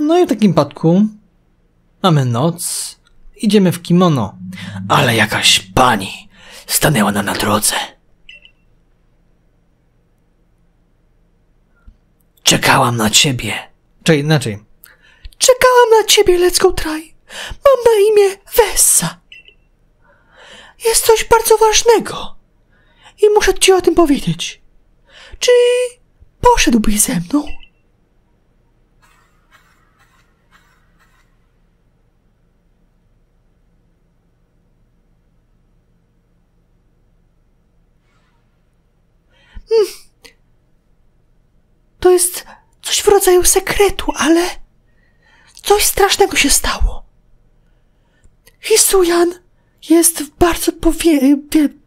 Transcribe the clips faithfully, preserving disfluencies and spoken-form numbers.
No i w takim przypadku mamy noc, idziemy w kimono, ale jakaś pani stanęła nam na drodze. Czekałam na ciebie. Czy inaczej. Czekałam na ciebie, let's go try. Mam na imię Wessa. Jest coś bardzo ważnego i muszę ci o tym powiedzieć. Czy poszedłbyś ze mną? Hmm. To jest coś w rodzaju sekretu, ale coś strasznego się stało. Hisuian jest w bardzo, powie...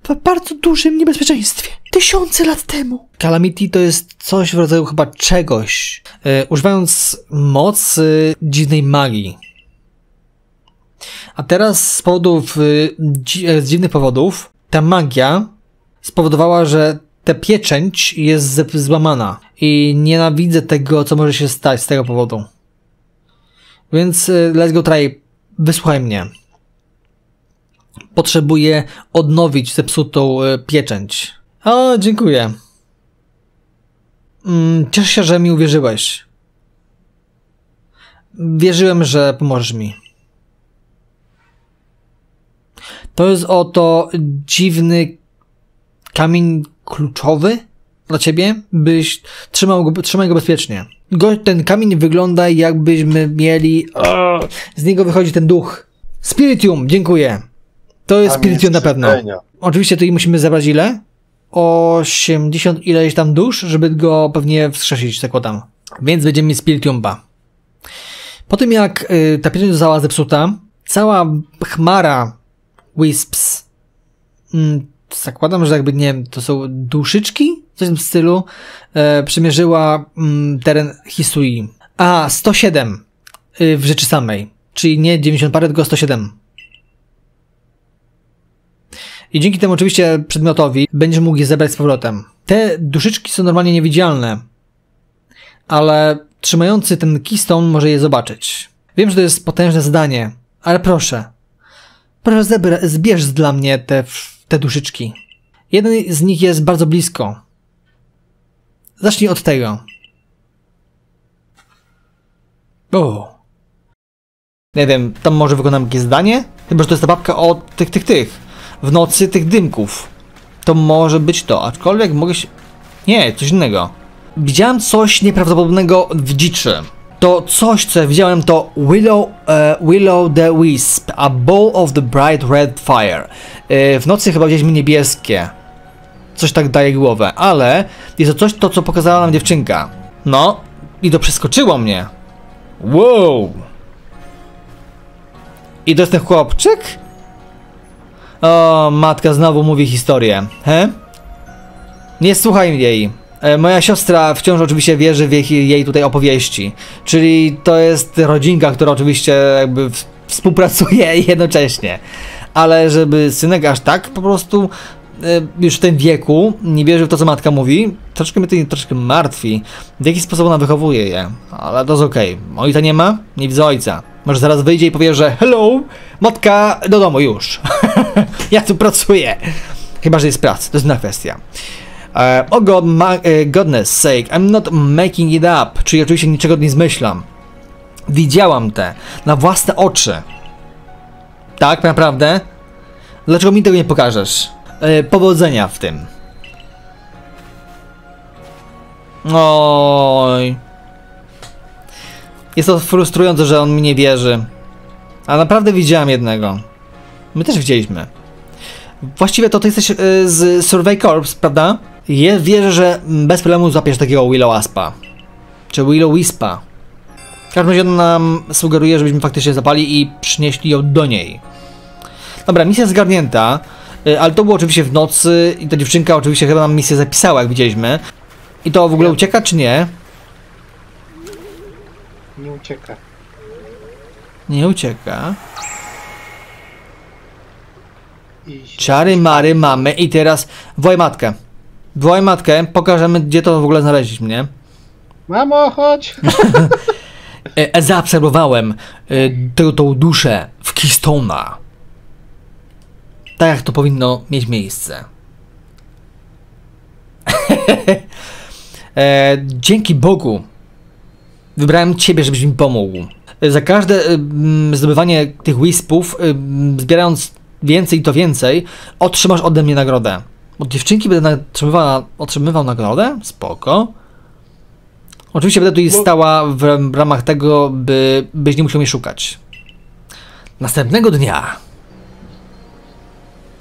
w bardzo dużym niebezpieczeństwie. Tysiące lat temu. Kalamity to jest coś w rodzaju chyba czegoś, e, używając mocy dziwnej magii. A teraz z powodów, e, z dziwnych powodów, ta magia spowodowała, że ta pieczęć jest złamana i nienawidzę tego, co może się stać z tego powodu. Więc let's go try, wysłuchaj mnie. Potrzebuję odnowić zepsutą pieczęć. O, dziękuję. Cieszę się, że mi uwierzyłeś. Wierzyłem, że pomożesz mi. To jest oto dziwny kamień kluczowy dla ciebie, byś trzymał go, trzymaj go bezpiecznie. Go, ten kamień wygląda, jakbyśmy mieli... O, z niego wychodzi ten duch. Spiritium, dziękuję. To jest Spiritium na pewno. Oczywiście tutaj musimy zebrać ile? osiemdziesiąt ileś tam dusz, żeby go pewnie wskrzesić, zakładam. Więc będziemy mieć Spiritomba. Po tym jak y, ta pieczęć została zepsuta, cała chmara Wisps, y, zakładam, że jakby, nie wiem, to są duszyczki? Coś w tym stylu. Y, przemierzyła y, teren Hisui. A, sto siedem y, w rzeczy samej. Czyli nie dziewięćdziesiąt parę, tylko sto siedem. I dzięki temu oczywiście przedmiotowi będziesz mógł je zebrać z powrotem. Te duszyczki są normalnie niewidzialne, ale trzymający ten keystone może je zobaczyć. Wiem, że to jest potężne zadanie, ale proszę. Proszę zbierz dla mnie te, te duszyczki. Jeden z nich jest bardzo blisko. Zacznij od tego. O. Nie wiem, tam może wykonam jakieś zdanie? Chyba, że to jest ta babka od tych, tych, tych. W nocy tych dymków. To może być to, aczkolwiek mogę się... Nie, coś innego. Widziałem coś nieprawdopodobnego w dziczy. To coś, co ja widziałem, to Will-o-the-Wisp, a ball of the bright red fire. Yy, w nocy chyba widzieliśmy niebieskie. Coś tak daje głowę, ale jest to coś, to co pokazała nam dziewczynka. No, i to przeskoczyło mnie. Wow! I to jest ten chłopczyk? O, matka znowu mówi historię. He? Nie słuchaj jej. E, moja siostra wciąż oczywiście wierzy w jej, jej tutaj opowieści. Czyli to jest rodzinka, która oczywiście jakby w, współpracuje jednocześnie. Ale żeby synek aż tak po prostu e, już w tym wieku nie wierzył w to, co matka mówi, troszkę mnie to troszkę martwi. W jaki sposób ona wychowuje je. Ale to jest okej. Okay. Ojca nie ma? Nie widzę ojca. Może zaraz wyjdzie i powie, że hello, matka, do domu już. Ja tu pracuję. Chyba, że jest praca, to jest inna kwestia. Uh, oh God, my, uh, goodness sake, I'm not making it up. Czyli oczywiście niczego nie zmyślam. Widziałam te na własne oczy. Tak, naprawdę? Dlaczego mi tego nie pokażesz? Uh, powodzenia w tym. Oj. Jest to frustrujące, że on mi nie wierzy. A naprawdę widziałem jednego. My też widzieliśmy. Właściwie to ty jesteś yy, z Survey Corps, prawda? Je, wierzę, że bez problemu złapiesz takiego Will-o-Waspa. Czy Will-o-Wispa. W każdym razie on nam sugeruje, żebyśmy faktycznie zapali i przynieśli ją do niej. Dobra, misja zgarnięta. Yy, ale to było oczywiście w nocy i ta dziewczynka oczywiście chyba nam misję zapisała, jak widzieliśmy. I to w ogóle ucieka, czy nie? Nie ucieka. Nie ucieka. Czary mary mamy i teraz wołaj matkę. Wołaj matkę, pokażemy, gdzie to w ogóle znaleźliśmy, nie? Mamo, chodź! e, zaobserwowałem e, tą duszę w Keystona. Tak jak to powinno mieć miejsce. e, dzięki Bogu wybrałem Ciebie, żebyś mi pomógł. E, za każde e, zdobywanie tych Wispów, e, zbierając więcej to więcej, otrzymasz ode mnie nagrodę. Od dziewczynki będę otrzymywał, otrzymywał nagrodę? Spoko. Oczywiście będę tutaj stała w, w ramach tego, by, byś nie musiał mnie szukać. Następnego dnia...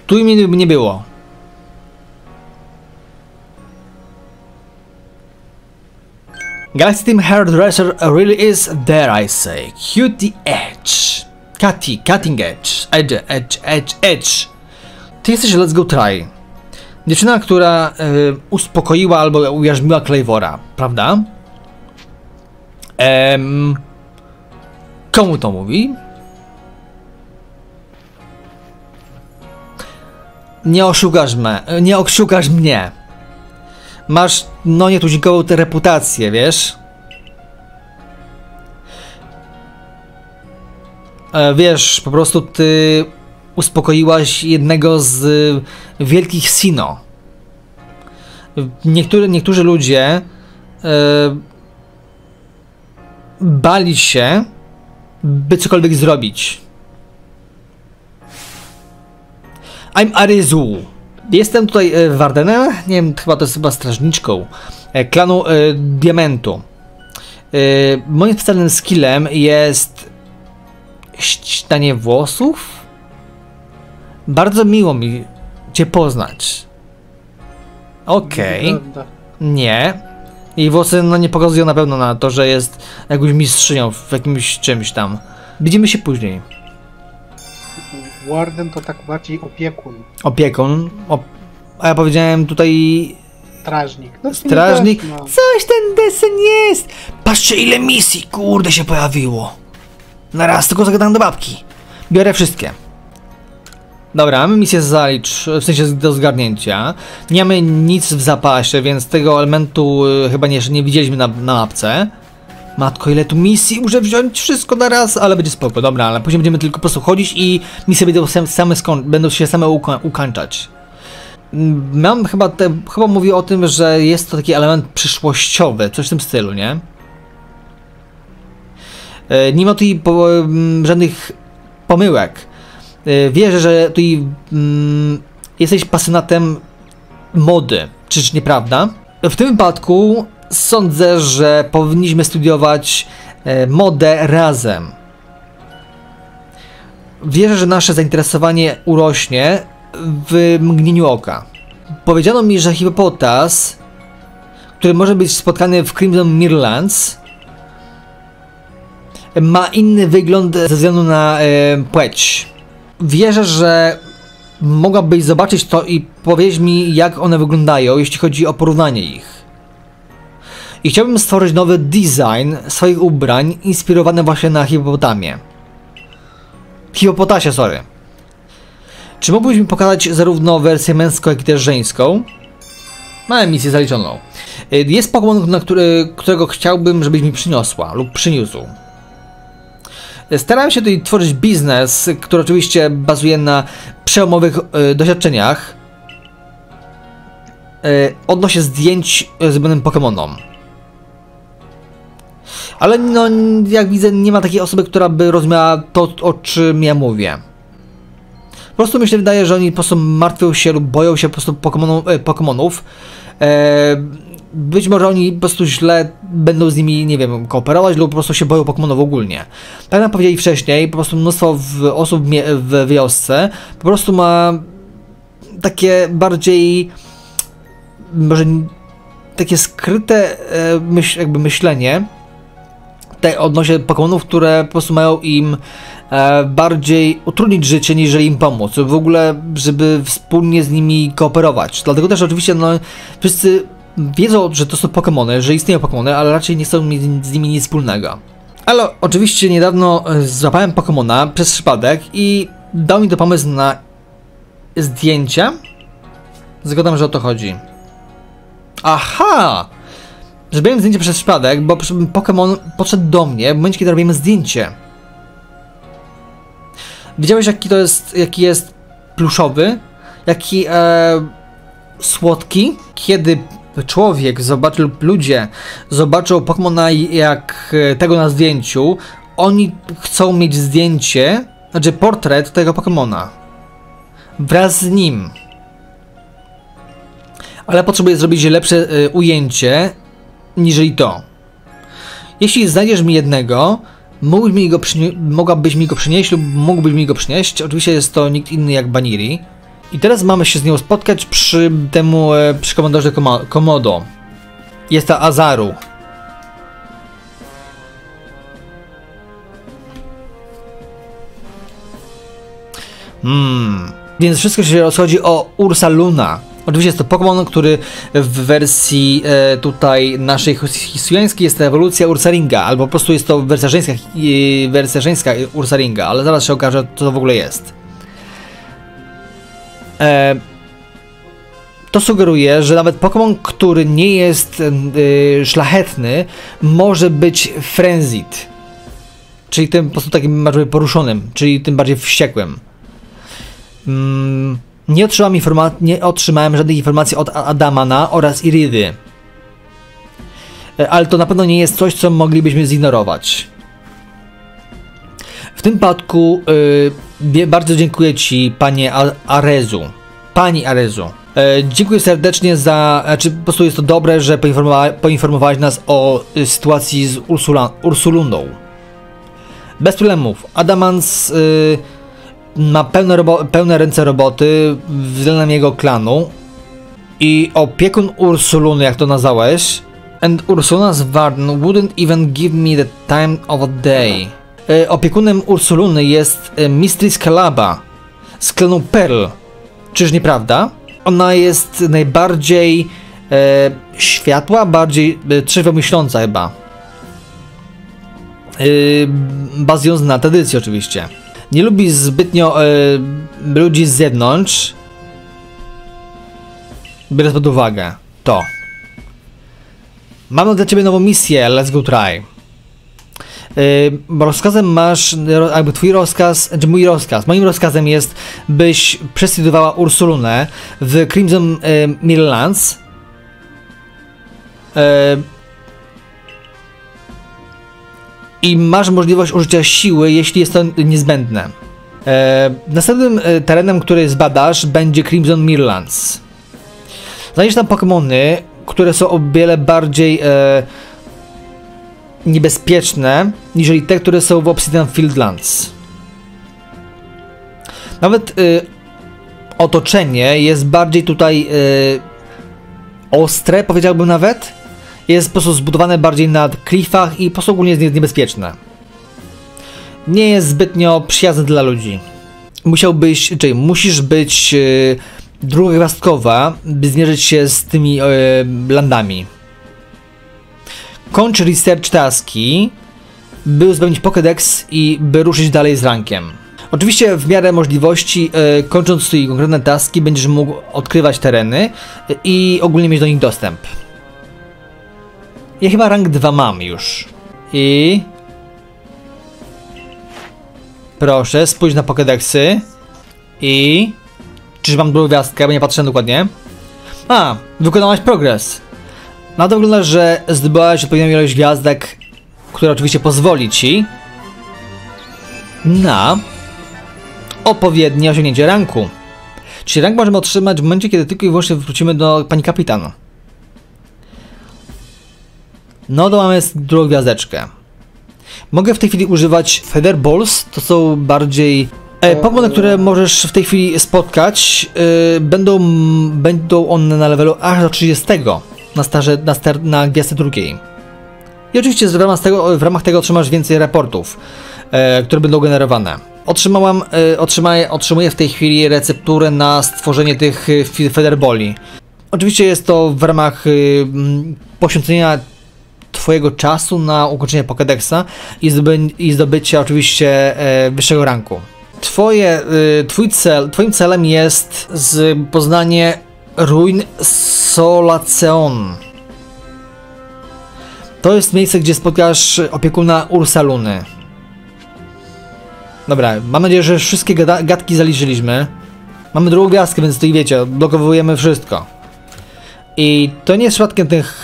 Tu mnie nie było. Galaxy Team Hairdresser really is, there I say, cutie edge. Cutty, cutting edge, edge, edge, edge, edge. Ty jesteś Let's Go Try. Dziewczyna, która y, uspokoiła albo ujarzmiła Klaivora, prawda? Ehm, komu to mówi? Nie oszukasz mnie, nie oszukasz mnie. Masz, no, nietuzinkową tę reputację, wiesz? E, wiesz, po prostu ty uspokoiłaś jednego z y, wielkich Sino. Niektóry, niektórzy ludzie y, bali się, by cokolwiek zrobić. I'm Arezu. Jestem tutaj e, Wardenem, nie wiem, chyba to jest chyba strażniczką e, klanu e, Diamentu. E, moim specjalnym skillem jest ścinanie włosów. Bardzo miło mi Cię poznać. Okej. Okay. Nie. Jej włosy no, nie pokazują na pewno na to, że jest jakąś mistrzynią w jakimś czymś tam. Widzimy się później. Warden to tak bardziej opiekun. Opiekun? Op a ja powiedziałem tutaj... Strażnik. No, strażnik? No. Coś ten desen jest! Patrzcie, ile misji, kurde, się pojawiło. Na raz tylko zagadam do babki. Biorę wszystkie. Dobra, mamy misję zalicz, w sensie do zgarnięcia. Nie mamy nic w zapasie, więc tego elementu y, chyba jeszcze nie widzieliśmy na, na mapce. Matko, ile tu misji? Muszę wziąć wszystko na raz, ale będzie spoko. Dobra, ale później będziemy tylko po prostu chodzić i misje będą, sam, same będą się same uka ukańczać. Mam chyba, te, chyba mówię o tym, że jest to taki element przyszłościowy, coś w tym stylu, nie? E, nie ma tutaj po, m, żadnych pomyłek. E, wierzę, że tutaj m, jesteś pasjonatem mody, czyż nieprawda? W tym wypadku... Sądzę, że powinniśmy studiować e, modę razem. Wierzę, że nasze zainteresowanie urośnie w mgnieniu oka. Powiedziano mi, że hipopotas, który może być spotkany w Crimson Mirelands, ma inny wygląd ze względu na e, płeć. Wierzę, że mogłabyś zobaczyć to i powiedzieć mi, jak one wyglądają, jeśli chodzi o porównanie ich. I chciałbym stworzyć nowy design swoich ubrań, inspirowany właśnie na hipopotamie. Hipopotasie, sorry. Czy mógłbyś mi pokazać zarówno wersję męską, jak i też żeńską? Mamy misję zaliczoną. Jest Pokémon, na który, którego chciałbym, żebyś mi przyniosła lub przyniósł. Starałem się tutaj tworzyć biznes, który oczywiście bazuje na przełomowych y, doświadczeniach y, odnośnie zdjęć zrobionym Pokémonom. Ale no, jak widzę, nie ma takiej osoby, która by rozumiała to, o czym ja mówię. Po prostu mi się wydaje, że oni po prostu martwią się lub boją się po prostu Pokemonów. Eee, być może oni po prostu źle będą z nimi, nie wiem, kooperować lub po prostu się boją Pokemonów ogólnie. Tak jak powiedzieli wcześniej, po prostu mnóstwo w, osób w wiosce po prostu ma takie bardziej... może takie skryte e, myśl, jakby myślenie te odnośnie Pokémonów, które po prostu mają im e, bardziej utrudnić życie, niż im pomóc. W ogóle, żeby wspólnie z nimi kooperować. Dlatego też oczywiście no, wszyscy wiedzą, że to są Pokémony, że istnieją Pokémony, ale raczej nie chcą mieć z nimi nic wspólnego. Ale oczywiście niedawno złapałem Pokémona przez przypadek i dał mi to pomysł na zdjęcia. Zgadzam, że o to chodzi. Aha! zrobiłem zdjęcie przez przypadek, bo Pokémon podszedł do mnie w momencie, kiedy robimy zdjęcie. Widziałeś, jaki to jest, jaki jest pluszowy, jaki e, słodki. Kiedy człowiek zobaczył lub ludzie zobaczą Pokémona jak tego na zdjęciu, oni chcą mieć zdjęcie, znaczy portret tego Pokémona wraz z nim. Ale potrzebuję zrobić lepsze y, ujęcie niż to. Jeśli znajdziesz mi jednego, mógłbyś mi go mogłabyś mi go przynieść lub mógłbyś mi go przynieść. Oczywiście jest to nikt inny jak Baniri. I teraz mamy się z nią spotkać przy temu y, przy komandorze Komodo. Jest to Azaru. Hmm. Więc wszystko się rozchodzi o Ursaluna. Oczywiście jest to Pokémon, który w wersji e, tutaj naszej hisuiańskiej jest to ewolucja Ursaringa, albo po prostu jest to wersja żeńska, e, wersja żeńska Ursaringa, ale zaraz się okaże, co to w ogóle jest. E, to sugeruje, że nawet Pokémon, który nie jest e, szlachetny, może być Frenzit, czyli tym po prostu takim bardziej poruszonym, czyli tym bardziej wściekłym. Mm. Nie otrzymałem, nie otrzymałem żadnych informacji od Adamana oraz Iridy. Ale to na pewno nie jest coś, co moglibyśmy zignorować. W tym przypadku yy, bardzo dziękuję Ci, Panie Arezu. Pani Arezu. Yy, dziękuję serdecznie za... Czy po prostu jest to dobre, że poinformowa poinformowałeś nas o y, sytuacji z Ursula Ursuluną. Bez problemów. Adaman z... Yy, ma pełne, pełne ręce roboty względem jego klanu i opiekun Ursaluny, jak to nazwałeś, and Ursuluna's Warden wouldn't even give me the time of a day. Y, opiekunem Ursuluny jest y, Mistress Calaba z klanu Pearl. Czyż nieprawda? Ona jest najbardziej y, światła, bardziej y, trzeźwo myśląca chyba. Y, bazując na tradycji oczywiście. Nie lubi zbytnio y, ludzi z zewnątrz, biorąc pod uwagę to. Mam dla Ciebie nową misję, let's go try. Y, rozkazem masz, jakby twój rozkaz, czy mój rozkaz, moim rozkazem jest, byś przestudiowała Ursulunę w Crimson y, Mirelands. Y, I masz możliwość użycia siły, jeśli jest to niezbędne. Eee, następnym e, terenem, który zbadasz, będzie Crimson Mirelands. Znajdziesz tam Pokémony, które są o wiele bardziej e, niebezpieczne, niż te, które są w Obsidian Fieldlands. Nawet e, otoczenie jest bardziej tutaj e, ostre, powiedziałbym nawet. Jest po prostu zbudowane bardziej na klifach i po prostu ogólnie jest niebezpieczne. Nie jest zbytnio przyjazne dla ludzi. Musiałbyś, czyli musisz być yy, drugogwiazdkowa, by zmierzyć się z tymi yy, landami. Kończ research taski, by uzupełnić Pokedex i by ruszyć dalej z rankiem. Oczywiście w miarę możliwości, yy, kończąc te konkretne taski, będziesz mógł odkrywać tereny yy, i ogólnie mieć do nich dostęp. Ja chyba rank dwa mam już. I... Proszę, spójrz na Pokedeksy. I... Czyż mam drugą gwiazdkę, bo nie patrzę dokładnie. A, wykonałaś progres. Na to wygląda, że zdobyłaś odpowiednią ilość gwiazdek, która oczywiście pozwoli Ci na odpowiednie osiągnięcie ranku. Czyli rank możemy otrzymać w momencie, kiedy tylko i wyłącznie wrócimy do Pani Kapitan. No to mamy drugą gwiazdeczkę. Mogę w tej chwili używać Featherballs, to są bardziej... E, Pokémon, które możesz w tej chwili spotkać, y, będą, będą one na levelu aż do trzydziestego na, starze, na, star, na gwiazdę drugiej. I oczywiście w ramach tego, w ramach tego otrzymasz więcej raportów, y, które będą generowane. Otrzymałam, y, otrzymaj, otrzymuję w tej chwili recepturę na stworzenie tych y, Featherballi. Oczywiście jest to w ramach y, poświęcenia Twojego czasu na ukończenie Pokédexa i, zdoby i zdobycie oczywiście e, wyższego ranku. Twoje, y, twój cel, twoim celem jest z poznanie Ruin Solaceon. To jest miejsce, gdzie spotkasz opiekuna Ursaluny. Dobra, mam nadzieję, że wszystkie gada gadki zaliczyliśmy. Mamy drugą gwiazdkę, więc tutaj wiecie, odblokowujemy wszystko. I to nie jest przypadkiem tych...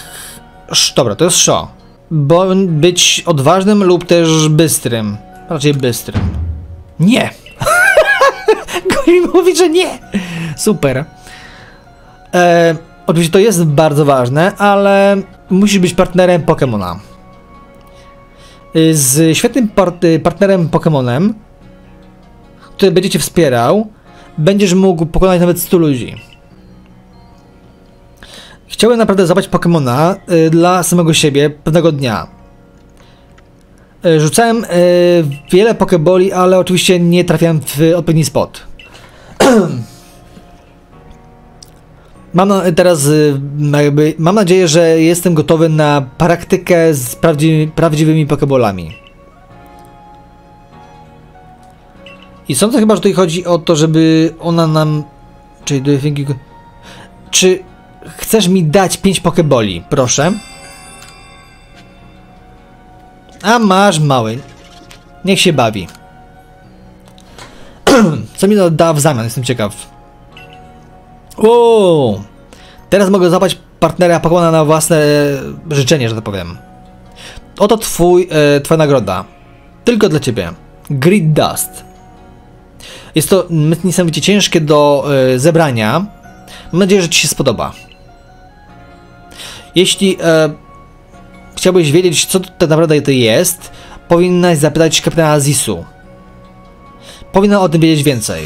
Dobra, to jest szo. Bo być odważnym lub też bystrym. Raczej bystrym. Nie! Goli mówi, że nie! Super. E, oczywiście to jest bardzo ważne, ale musisz być partnerem Pokemona. Z świetnym par partnerem Pokemonem, który będzie cię wspierał, będziesz mógł pokonać nawet stu ludzi. Chciałem naprawdę złapać Pokemona y, dla samego siebie pewnego dnia. Y, rzucałem y, wiele Pokeboli, ale oczywiście nie trafiałem w odpowiedni spot. Mam teraz y, jakby, mam nadzieję, że jestem gotowy na praktykę z prawdziwymi, prawdziwymi Pokebolami. I sądzę chyba, że tutaj chodzi o to, żeby ona nam... Czyli do thinking... Czy... Chcesz mi dać pięć pokeboli, proszę? A masz, mały. Niech się bawi. Co mi to da w zamian? Jestem ciekaw. O! Teraz mogę złapać partnera Pokemona na własne życzenie, że tak powiem. Oto twój, e, twoja nagroda. Tylko dla ciebie. Grid Dust. Jest to niesamowicie ciężkie do e, zebrania. Mam nadzieję, że ci się spodoba. Jeśli e, chciałbyś wiedzieć, co tak naprawdę to jest, powinnaś zapytać kapitana Azisu. Powinna o tym wiedzieć więcej.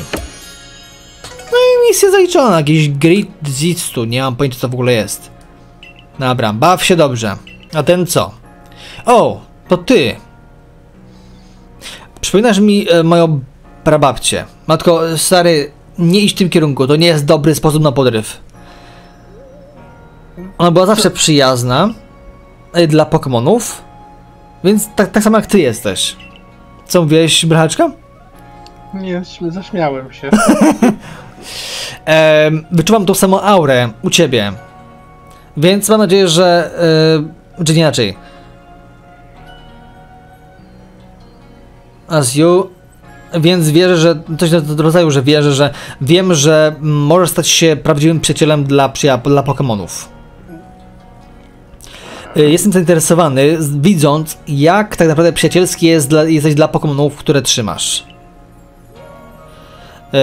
No i misja zaliczona. Jakiś Grid Zistu. Nie mam pojęcia, co w ogóle jest. Dobra, baw się dobrze. A ten co? O, to ty. Przypominasz mi e, moją prababcię. Matko, stary, nie idź w tym kierunku. To nie jest dobry sposób na podryw. Ona była zawsze przyjazna dla Pokemonów, więc tak, tak samo jak ty jesteś. Co mówiłeś, brachaczka? Nie, zaśmiałem się. e, wyczuwam tą samą aurę u ciebie, więc mam nadzieję, że... E, czy nie inaczej. As you... Więc wierzę, że... Coś do rodzaju, że wierzę, że... Wiem, że możesz stać się prawdziwym przyjacielem dla, dla Pokemonów. Jestem zainteresowany, widząc, jak tak naprawdę przyjacielski jest dla, jesteś dla Pokemonów, które trzymasz. Yy,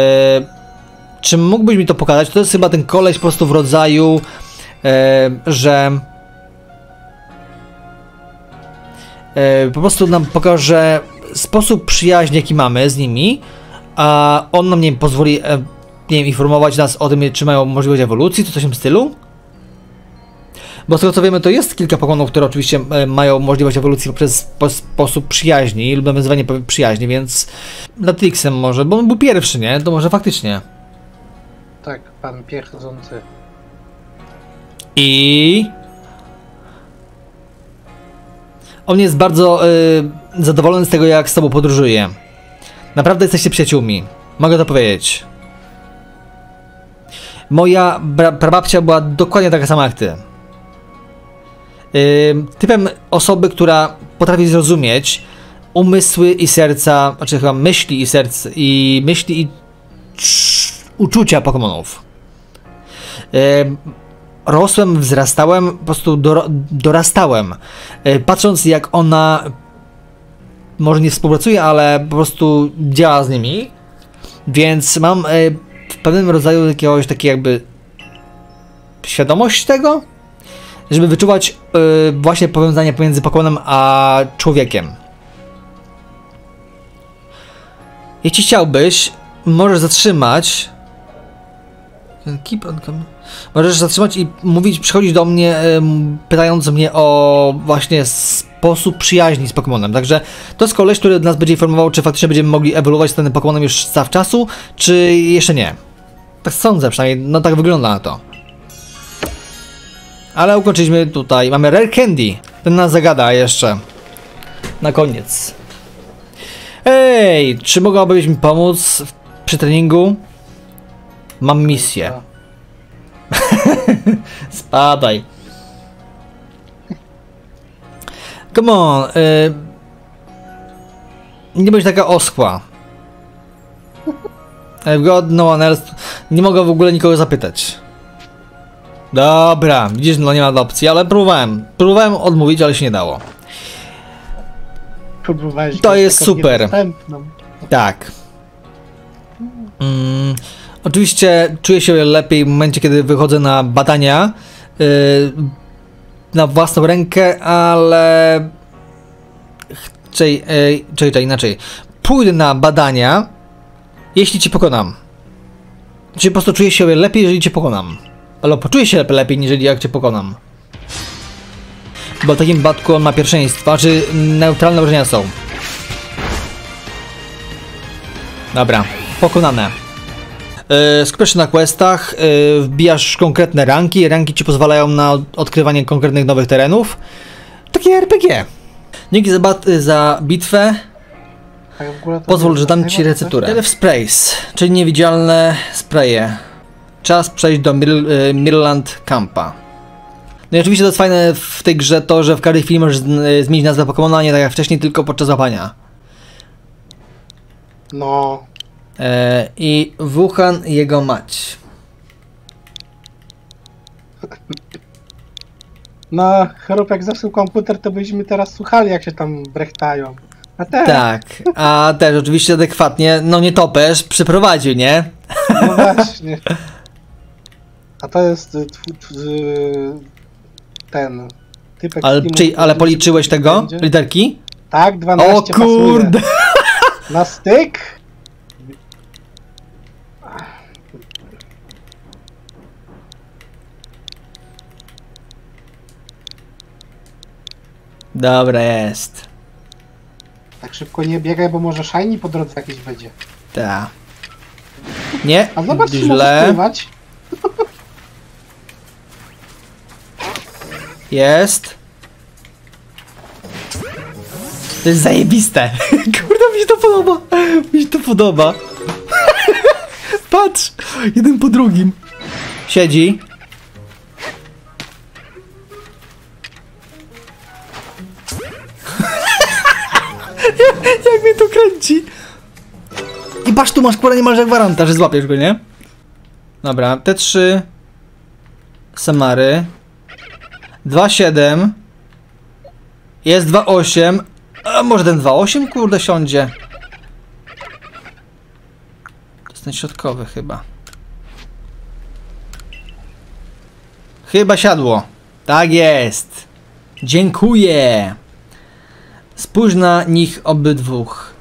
czy mógłbyś mi to pokazać? To jest chyba ten koleś po prostu w rodzaju, yy, że... Yy, po prostu nam pokaże sposób przyjaźni, jaki mamy z nimi, a on nam, nie wiem, pozwoli, yy, nie wiem, informować nas o tym, czy mają możliwość ewolucji, czy coś w tym stylu. Bo z tego co wiemy, to jest kilka Pokemonów, które oczywiście mają możliwość ewolucji poprzez sposób przyjaźni lub nawiązywanie przyjaźni, więc nad Twixem może, bo on był pierwszy, nie? To może faktycznie. Tak, pan pierdzący. I... On jest bardzo y, zadowolony z tego, jak z tobą podróżuje. Naprawdę jesteście przyjaciółmi. Mogę to powiedzieć. Moja prababcia była dokładnie taka sama jak ty. Typem osoby, która potrafi zrozumieć umysły i serca, znaczy chyba myśli i serc, i myśli i uczucia Pokemonów. Yy, rosłem, wzrastałem, po prostu do dorastałem. Yy, patrząc, jak ona może nie współpracuje, ale po prostu działa z nimi, więc mam yy, w pewnym rodzaju jakiegoś takiego jakby świadomość tego, żeby wyczuwać yy, właśnie powiązanie pomiędzy Pokemonem a człowiekiem. Jeśli chciałbyś, możesz zatrzymać... Keep on coming. Możesz zatrzymać i mówić, przychodzić do mnie, yy, pytając mnie o właśnie sposób przyjaźni z Pokemonem. Także to jest koleś, który nas będzie informował, czy faktycznie będziemy mogli ewoluować z danym Pokemonem już zawczasu, czy jeszcze nie. Tak sądzę przynajmniej, no tak wygląda na to. Ale ukończyliśmy tutaj. Mamy Rare Candy. Ten nas zagada jeszcze. Na koniec. Ej, czy mogłabyś mi pomóc przy treningu? Mam misję. Spadaj. Come on. Yy... Nie bądź taka oschła. I've got no one else. Nie mogę w ogóle nikogo zapytać. Dobra, widzisz, no nie ma adopcji, ale próbowałem. Próbowałem odmówić, ale się nie dało. Próbowałeś to jest super. Tak. Mm, oczywiście czuję się lepiej w momencie, kiedy wychodzę na badania yy, na własną rękę, ale czyli yy, to inaczej. Pójdę na badania, jeśli cię pokonam. Czyli po prostu czuję się lepiej, jeżeli cię pokonam. Ale poczuję się lepiej, niż jak cię pokonam. Bo w takim wypadku on ma pierwszeństwo, czy neutralne obrażenia są. Dobra, pokonane. Yy, Skupiasz się na questach, yy, wbijasz konkretne ranki. Ranki ci pozwalają na odkrywanie konkretnych nowych terenów. Takie er pe gie. Dzięki za, za bitwę. Pozwól, że dam ci recepturę. Elf Sprays, czyli niewidzialne spraye. Czas przejść do Mir Mirland Campa. No i oczywiście to jest fajne w tej grze to, że w każdej chwili możesz zmienić nazwę Pokémona, nie tak jak wcześniej, tylko podczas łapania. No. E, I Wuhan jego mać. No, chrup, jak zepsuł komputer, to byśmy teraz słuchali, jak się tam brechtają. A teraz. Tak, a też oczywiście adekwatnie, no nie topesz, przyprowadził, nie? No właśnie. A to jest ten typek... Ale, teamu, czyli, ale policzyłeś tego? Będzie? Literki? Tak, dwanaście. O kurde! Pasuje. Na styk? Dobra, jest. Tak szybko nie biegaj, bo może shiny po drodze jakiś będzie. Tak. Nie, a zobacz, źle. Jest. To jest zajebiste. Kurde, mi się to podoba. Mi się to podoba. Patrz. Jeden po drugim. Siedzi. Jak mnie to kręci. I patrz, tu masz kurę niemalże gwaranta, że złapiesz go, nie? Dobra, te trzy Samary. dwa siedem. Jest dwa osiem. A może ten dwa osiem kurde siądzie. To jest ten środkowy chyba. Chyba siadło. Tak jest. Dziękuję. Spójrz na nich obydwóch.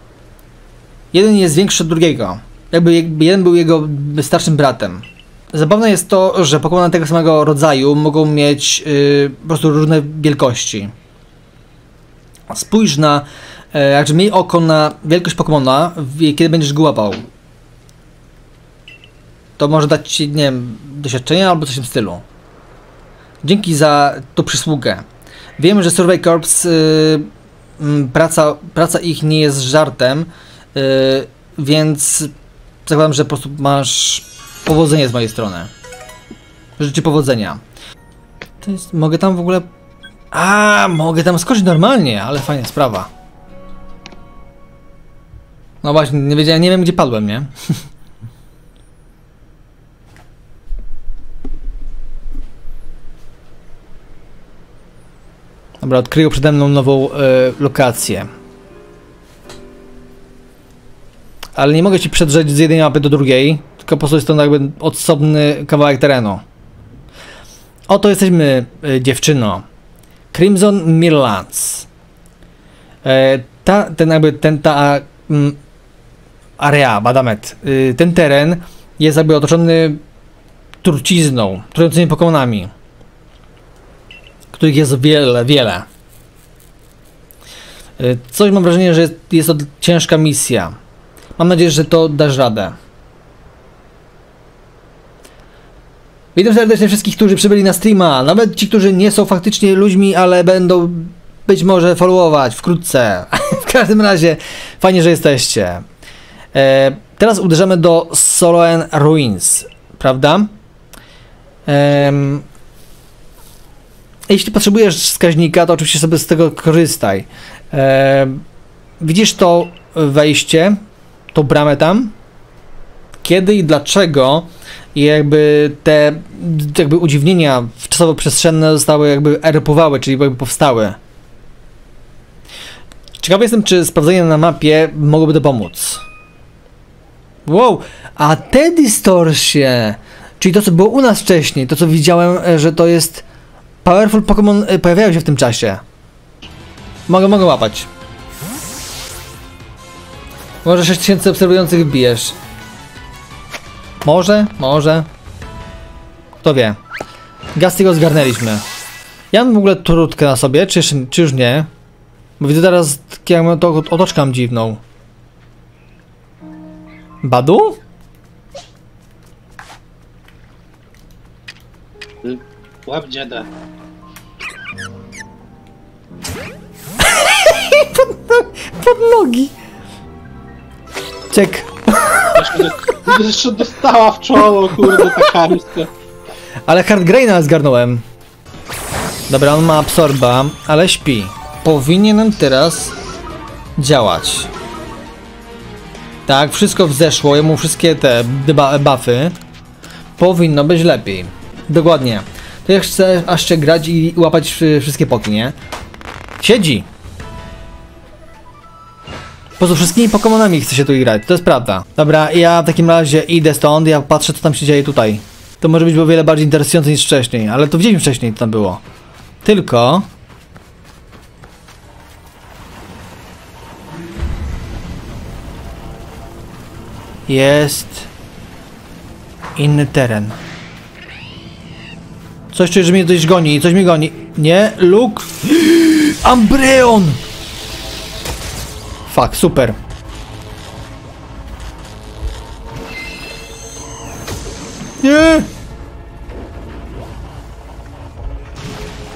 Jeden jest większy od drugiego. Jakby jeden był jego starszym bratem. Zabawne jest to, że Pokémony tego samego rodzaju mogą mieć yy, po prostu różne wielkości. Spójrz na, yy, jakże miej oko na wielkość Pokémona, kiedy będziesz go łapał. To może dać ci, nie wiem, doświadczenie albo coś w tym stylu. Dzięki za tą przysługę. Wiemy, że Survey Corps, yy, praca, praca ich nie jest żartem, yy, więc zakładam, że po prostu masz... Powodzenie z mojej strony. Życzę ci powodzenia. To jest, mogę tam w ogóle... A, mogę tam skoczyć normalnie, ale fajna sprawa. No właśnie, nie wiedziałem, nie wiem gdzie padłem, nie? Dobra, odkrył przede mną nową y, lokację. Ale nie mogę ci przedrzeć z jednej mapy do drugiej. Tylko po prostu jest to jakby osobny kawałek terenu. Oto jesteśmy, y, dziewczyno. Crimson Mirelands. E, ta, ten jakby, ten, ta a, m, area, badamet. Y, ten teren jest jakby otoczony trucizną, trującymi pokonami. Których jest wiele, wiele. Y, coś mam wrażenie, że jest, jest to ciężka misja. Mam nadzieję, że to dasz radę. Witam serdecznie wszystkich, którzy przybyli na streama, nawet ci, którzy nie są faktycznie ludźmi, ale będą być może followować wkrótce. W każdym razie fajnie, że jesteście. E, teraz uderzamy do Solaceon Ruins, prawda? E, Jeśli potrzebujesz wskaźnika, to oczywiście sobie z tego korzystaj. E, widzisz to wejście, tą bramę tam? Kiedy i dlaczego i jakby te jakby udziwnienia czasowo-przestrzenne zostały jakby erupowały, czyli jakby powstały. Ciekawy jestem, czy sprawdzenie na mapie mogłoby to pomóc. Wow, a te distorsie, czyli to co było u nas wcześniej, to co widziałem, że to jest powerful Pokémon, pojawiają się w tym czasie. Mogę, mogę łapać. Może sześć tysięcy obserwujących wbijesz. Może, może. Kto wie. Gastiego zgarnęliśmy. Ja mam w ogóle trutkę na sobie, czy, jeszcze, czy już nie? Bo widzę teraz, jak mam tą otoczkę dziwną. Badu? Łap dziada. pod, no pod nogi. Czek. Jeszcze dostała w czoło, kurde, ta kartka. Ale Hardgraina zgarnąłem. Dobra, on ma absorba, ale śpi. Powinienem teraz działać. Tak, wszystko wzeszło, jemu wszystkie te buffy. Powinno być lepiej. Dokładnie. To ja chcę aż się grać i łapać wszystkie poki, nie? Siedzi! Poza wszystkimi Pokemonami chce się tu grać, to jest prawda. Dobra, ja w takim razie idę stąd, ja patrzę co tam się dzieje tutaj. To może być o wiele bardziej interesujące niż wcześniej, ale to widzieliśmy wcześniej co tam było. Tylko... jest... inny teren. Coś czuję, że mnie coś goni, coś mi goni. Nie, Luke. Umbreon! Fuck, super. Nie!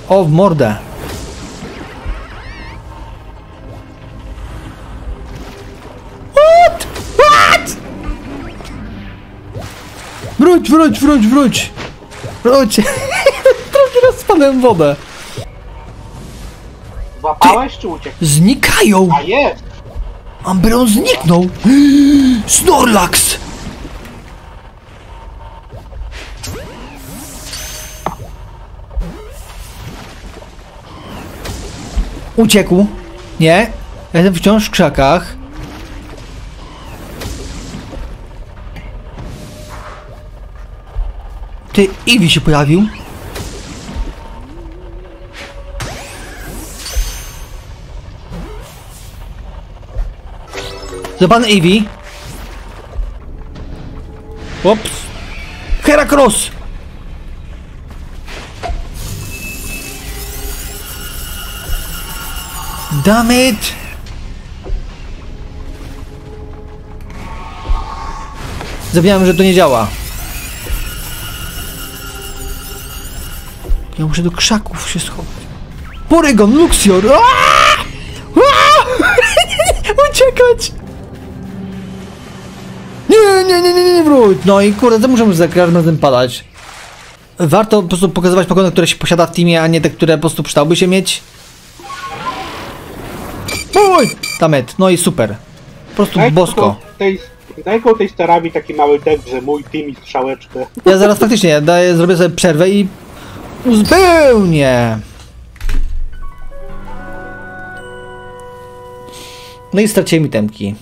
O, w mordę. What? What? Wróć, wróć, wróć, wróć. Wróć. Drugi raz spadłem w wodę. Złapałeś czy uciekł? Znikają! A jest! Umbreon zniknął! Snorlax! Uciekł! Nie! Ja jestem wciąż w krzakach. Ty, Eevee się pojawił. Zapan Eevee. Ops. Heracross. Damn it. Zapomniałem, że to nie działa. Ja muszę do krzaków się schować. Porygon, Luxior. Aaaa! Aaaa! Uciekać. Nie, nie, nie, nie, nie, wróć! No i kurde, to muszę za każdym razem padać. Warto po prostu pokazywać Pokémony, które się posiada w teamie, a nie te, które po prostu przydałoby się mieć. Oj! Damet, no i super. Po prostu daj bosko. Daj koło tej starami taki mały tekst, że mój team i strzałeczkę. Ja zaraz faktycznie daję, zrobię sobie przerwę i... uzupełnię! No i straciłem itemki.